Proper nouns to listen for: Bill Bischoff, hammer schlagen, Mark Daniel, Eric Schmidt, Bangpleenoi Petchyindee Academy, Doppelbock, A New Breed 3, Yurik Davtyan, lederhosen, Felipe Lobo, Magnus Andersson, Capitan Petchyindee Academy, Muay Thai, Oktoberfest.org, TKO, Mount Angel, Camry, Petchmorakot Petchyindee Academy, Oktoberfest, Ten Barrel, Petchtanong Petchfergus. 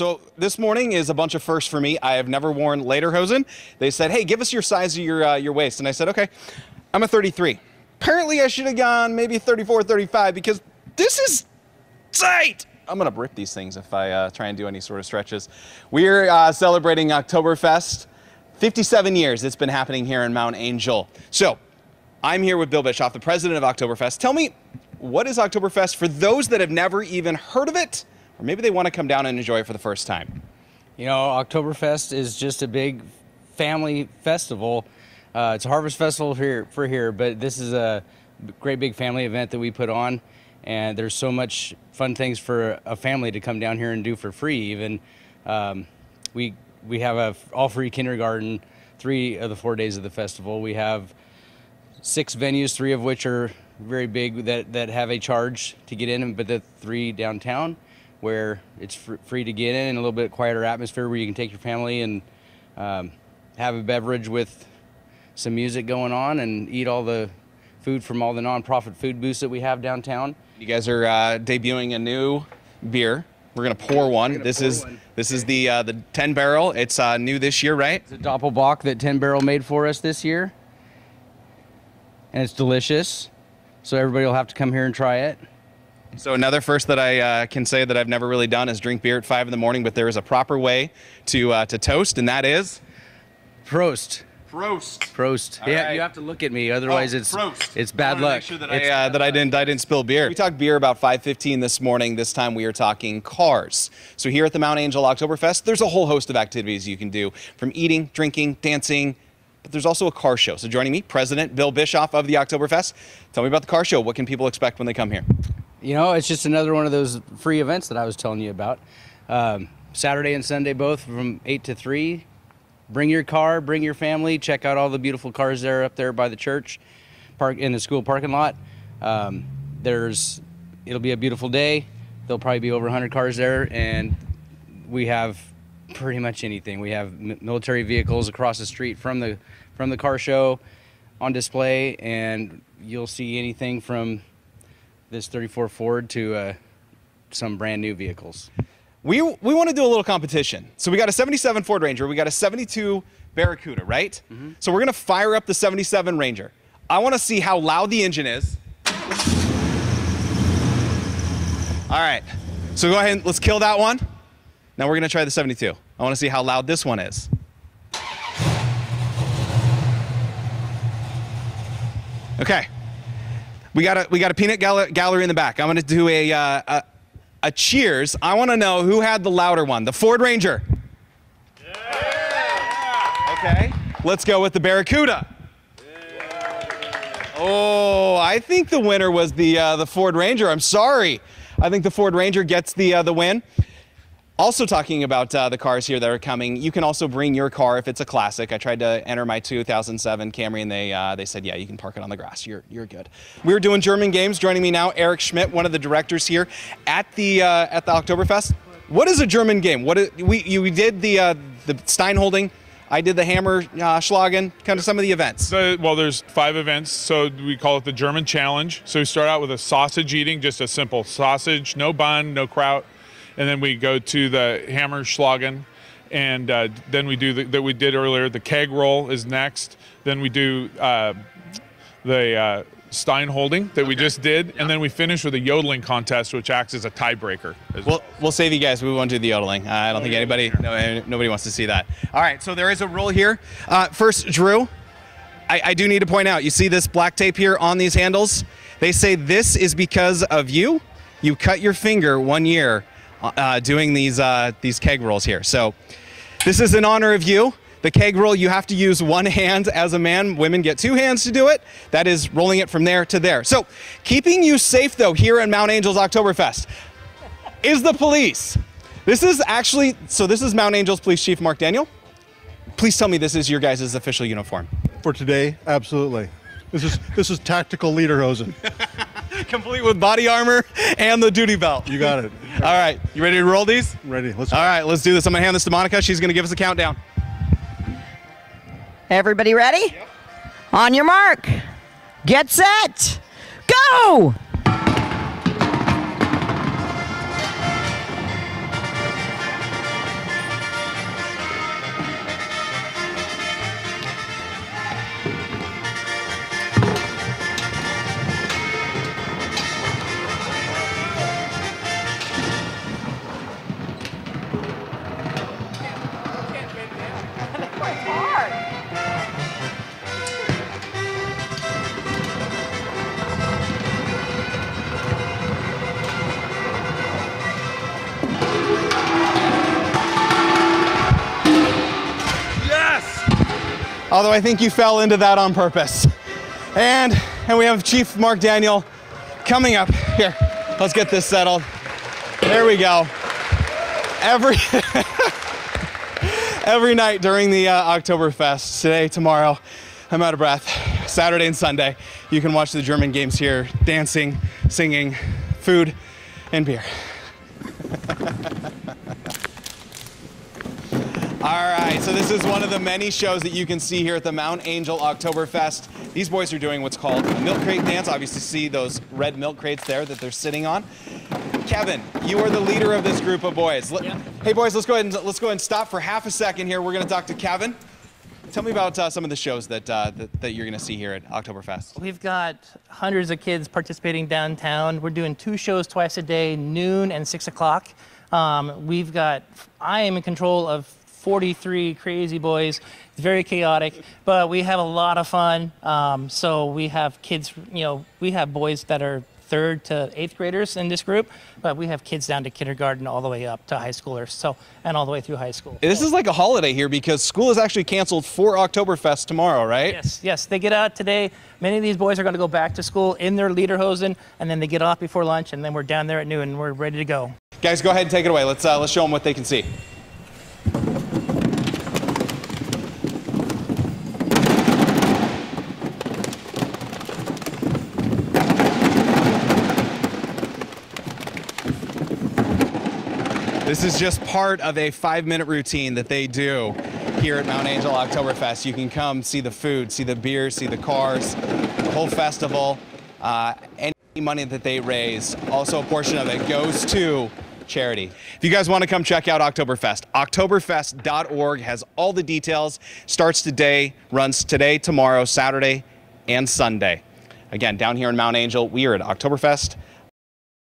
So this morning is a bunch of firsts for me. I have never worn lederhosen. They said, hey, give us your size of your waist. And I said, okay, I'm a 33. Apparently I should have gone maybe 34, 35, because this is tight. I'm going to rip these things if I try and do any sort of stretches. We're celebrating Oktoberfest. 57 years it's been happening here in Mount Angel. So I'm here with Bill Bischoff, the president of Oktoberfest. Tell me, what is Oktoberfest for those that have never even heard of it? Or maybe they want to come down and enjoy it for the first time. You know, Oktoberfest is just a big family festival. It's a harvest festival for here, but this is a great big family event that we put on. And there's so much fun things for a family to come down here and do for free even. We have a all-free kindergarten 3 of the 4 days of the festival. We have 6 venues, 3 of which are very big that have a charge to get in, but the 3 downtown where it's free to get in and a little bit quieter atmosphere where you can take your family and have a beverage with some music going on and eat all the food from all the nonprofit food booths that we have downtown. You guys are debuting a new beer. We're gonna pour one. This is the Ten Barrel. It's new this year, right? It's a Doppelbock that Ten Barrel made for us this year, and it's delicious. So everybody will have to come here and try it. So another first that I can say that I've never really done is drink beer at 5 in the morning. But there is a proper way to toast, and that is Prost. Prost. Prost. Yeah, right. You have to look at me, otherwise it's bad luck. Make sure that I didn't spill beer. We talked beer about 5:15 this morning. This time we are talking cars. So here at the Mount Angel Oktoberfest, there's a whole host of activities you can do, from eating, drinking, dancing, but there's also a car show. So joining me, President Bill Bischoff of the Oktoberfest. Tell me about the car show. What can people expect when they come here? You know, it's just another one of those free events that I was telling you about. Saturday and Sunday both from 8 to 3. Bring your car, bring your family, check out all the beautiful cars there up there by the church, park in the school parking lot. It'll be a beautiful day. There'll probably be over 100 cars there, and we have pretty much anything. We have military vehicles across the street from the car show on display, and you'll see anything from this 34 Ford to some brand new vehicles. We want to do a little competition. So we got a 77 Ford Ranger, we got a 72 Barracuda, right? Mm-hmm. So we're going to fire up the 77 Ranger. I want to see how loud the engine is. All right, so go ahead and let's kill that one. Now we're going to try the 72. I want to see how loud this one is. Okay, we got a peanut gallery in the back. I'm going to do a cheers. I want to know who had the louder one, the Ford Ranger. Yeah. Okay, let's go with the Barracuda. Yeah. Oh, I think the winner was the Ford Ranger. I'm sorry. I think the Ford Ranger gets the win. Also talking about the cars here that are coming, you can also bring your car if it's a classic. I tried to enter my 2007 Camry, and they said, yeah, you can park it on the grass. You're good. We're doing German games. Joining me now, Eric Schmidt, one of the directors here at the Oktoberfest. What is a German game? What is, we did the Stein holding. I did the hammer schlagen, kind of some of the events. Well, there's 5 events, so we call it the German Challenge. So we start out with a sausage eating, just a simple sausage, no bun, no kraut. And then we go to the hammer schlagen, and then we do that we did earlier. The keg roll is next. Then we do the Stein holding that we just did, and then we finish with a yodeling contest, which acts as a tiebreaker. We'll save you guys. We won't do the yodeling. I don't think anybody, nobody wants to see that. All right, so there is a rule here. First, Drew, I do need to point out. You see this black tape here on these handles? They say this is because of you. You cut your finger one year doing these keg rolls here. So this is in honor of you. The keg roll, you have to use one hand as a man. Women get 2 hands to do it. That is rolling it from there to there. So keeping you safe though here at Mount Angel's Oktoberfest is the police. This is Mount Angel's Police Chief Mark Daniel. Please tell me this is your guys' official uniform. For today, absolutely. This is tactical lederhosen. Complete with body armor and the duty belt. You got it. All right, you ready to roll these? Ready. Let's. All right, let's do this. I'm gonna hand this to Monica. She's gonna give us a countdown. Everybody ready? Yep. On your mark, get set, go! although I think you fell into that on purpose. And we have Chief Mark Daniel coming up. Here, let's get this settled. There we go. Every night during the Oktoberfest, today, tomorrow, I'm out of breath. Saturday and Sunday, you can watch the German games here, dancing, singing, food, and beer. All right, so this is one of the many shows that you can see here at the Mount Angel Oktoberfest. These boys are doing what's called a milk crate dance. Obviously, see those red milk crates there that they're sitting on. Kevin, you are the leader of this group of boys. Yeah. Hey, boys, let's go ahead and stop for half a second here. We're going to talk to Kevin. Tell me about some of the shows that you're going to see here at Oktoberfest. We've got hundreds of kids participating downtown. We're doing 2 shows twice a day, noon and 6 o'clock. I am in control of 43 crazy boys. It's very chaotic, but we have a lot of fun. So we have kids, you know, we have boys that are 3rd to 8th graders in this group, but we have kids down to kindergarten all the way up to high schoolers, so, and all the way through high school. This is like a holiday here because school is actually canceled for Oktoberfest tomorrow, right? Yes, yes, they get out today. Many of these boys are gonna go back to school in their lederhosen, and then they get off before lunch, and then we're down there at noon and we're ready to go. Guys, go ahead and take it away. Let's show them what they can see. This is just part of a 5-minute routine that they do here at Mount Angel Oktoberfest. You can come see the food, see the beer, see the cars, the whole festival. Any money that they raise, also a portion of it goes to charity. If you guys want to come check out Oktoberfest, Oktoberfest.org has all the details. Starts today, runs today, tomorrow, Saturday, and Sunday. Again, down here in Mount Angel, we are at Oktoberfest.